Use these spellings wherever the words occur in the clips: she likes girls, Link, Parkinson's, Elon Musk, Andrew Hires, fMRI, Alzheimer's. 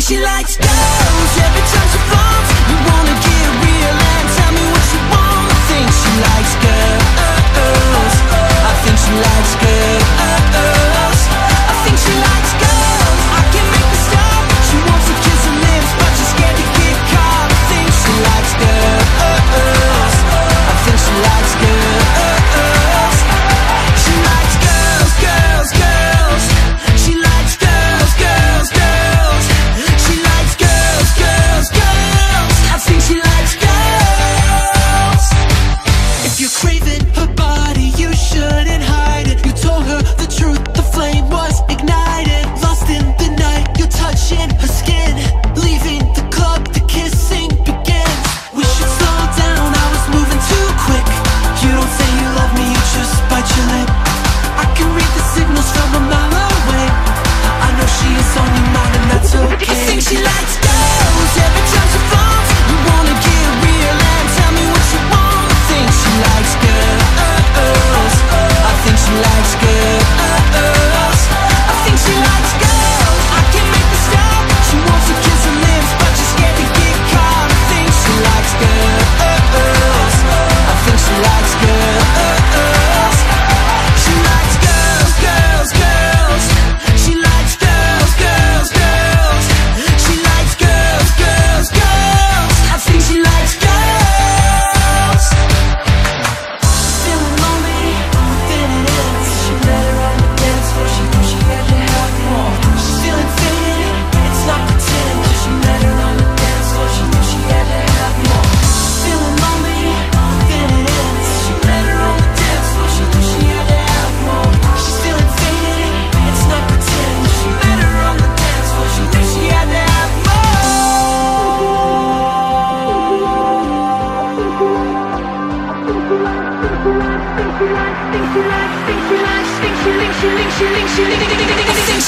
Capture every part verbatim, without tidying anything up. think she likes girls. Every time she falls, you wanna get real and tell me what you want. I think she likes girls. I think she likes girls. I think she likes girls. I can't make her stop. She wants to kiss her lips, but she's scared to get caught. I think she likes girls. I think she likes girls.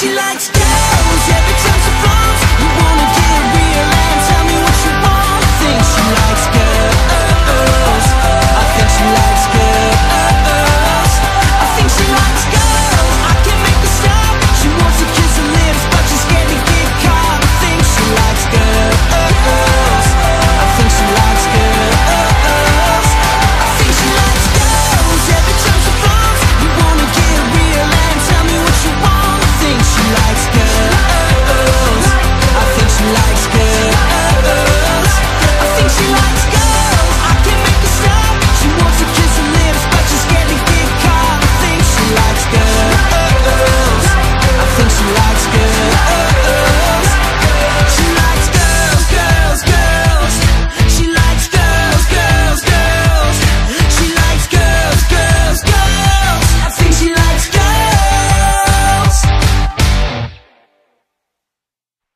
She likes girls.